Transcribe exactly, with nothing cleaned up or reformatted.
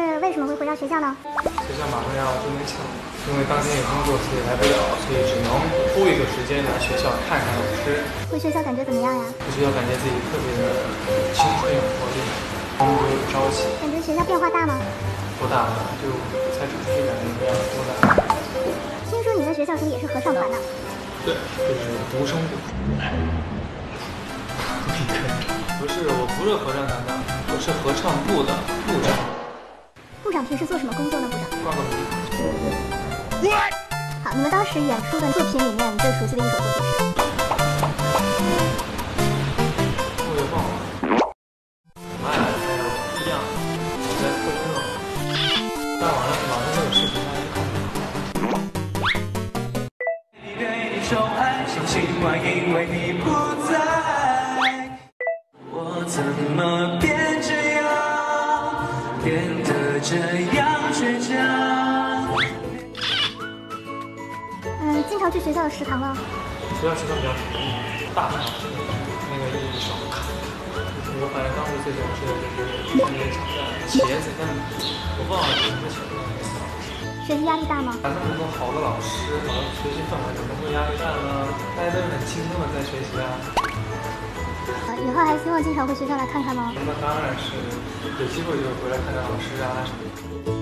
是为什么会回到学校呢？学校马上要周年庆，因为当天有工作，所以来不了，所以只能抽一个时间来学校看看老师。回学校感觉怎么样呀？回学校感觉自己特别的青春有活力，充满朝气。感觉学校变化大吗？不大吧，就才出去感觉不要多大。听说你们学校是不是也是合唱团呢？对，就是独生舞。不是，我不是合唱团的，我是合唱部的部长。部长平时做什么工作呢？部长挂个名。好，你们当时演出的作品里面，你最熟悉的一首作品是？我也忘了。哎，不一样，我在做工作。但网上网上都有视频，大家看。你对你宠爱，相信我，因为你不在。 怎么变这样？变得这样倔强。嗯，经常去学校的食堂吗？学校食堂比较大，那个意义少。我反正当时最喜欢吃的就是番茄炒蛋、茄子，但我忘了什么茄子。学习压力大吗？咱们有个好的老师，好的学习氛围，怎么会压力大呢？大家都是很轻松的在学习啊。 以后还希望经常回学校来看看吗？那当然是，有机会就回来看看老师啊什么的。